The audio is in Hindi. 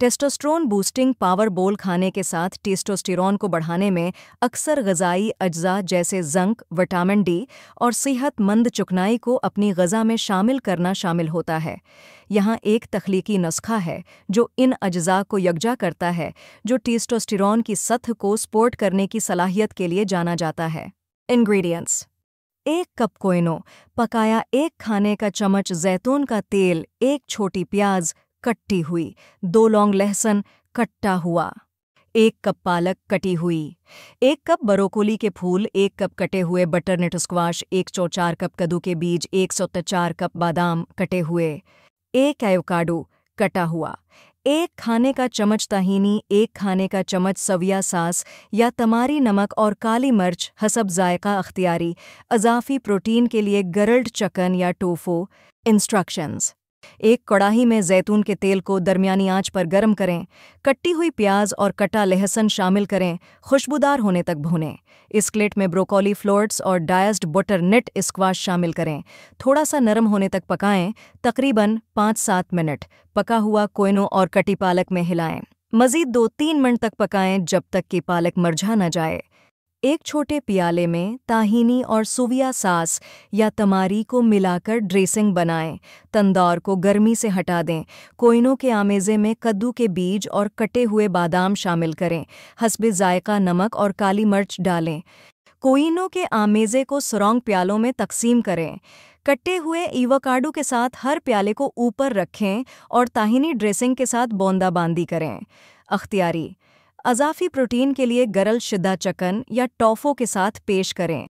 टेस्टोस्टेरोन बूस्टिंग पावर बोल खाने के साथ टेस्टोस्टेरोन को बढ़ाने में अक्सर ग़िज़ाई अज्ज़ा जैसे ज़िंक, विटामिन डी और सेहतमंद चुकनाई को अपनी ग़िज़ा में शामिल करना शामिल होता है। यहाँ एक तख्लीकी नुस्खा है जो इन अज्ज़ा को यकजा करता है, जो टेस्टोस्टेरोन की सतह को स्पोर्ट करने की सलाहियत के लिए जाना जाता है। इंग्रेडिएंट्स: एक कप कोइनो, पकाया एक खाने का चम्मच जैतून का तेल, एक छोटी प्याज कट्टी हुई, 2 लौंग लहसुन कट्टा हुआ, 1 कप पालक कटी हुई, 1 कप ब्रोकोली के फूल, 1 कप कटे हुए बटरनट स्क्वाश, 104 कप कद्दू के बीज, 104 कप बादाम कटे हुए, 1 एवोकाडो कटा हुआ, 1 खाने का चम्मच ताहीनी, 1 खाने का चम्मच सविया सास या तमारी नमक और काली मिर्च हसब जायका अख्तियारी। अजाफी प्रोटीन के लिए गरल्ड चकन या टोफो। इंस्ट्रक्शंस: एक कड़ाही में जैतून के तेल को दरमियानी आंच पर गर्म करें, कट्टी हुई प्याज और कटा लहसुन शामिल करें, खुशबूदार होने तक भूनें। स्कलेट में ब्रोकोली फ्लोट्स और डाइस्ड बटरनट स्क्वाश शामिल करें, थोड़ा सा नरम होने तक पकाएं, तकरीबन 5-7 मिनट। पका हुआ कोइनो और कटी पालक में हिलाएं, मज़ीद 2-3 मिनट तक पकाएं जब तक कि पालक मुरझा न जाए। एक छोटे प्याले में ताहीनी और सूविया सास या तमारी को मिलाकर ड्रेसिंग बनाएं। तंदूर को गर्मी से हटा दें। कोइनो के आमेज़े में कद्दू के बीज और कटे हुए बादाम शामिल करें, हस्बे जायका नमक और काली मिर्च डालें। कोइनो के आमेज़े को सुरंग प्यालों में तकसीम करें। कटे हुए एवोकाडो के साथ हर प्याले को ऊपर रखें और ताहीनी ड्रेसिंग के साथ बूंदाबांदी करें। अख्तियारी: अजाफी प्रोटीन के लिए गरल शिदा चकन या टोफू के साथ पेश करें।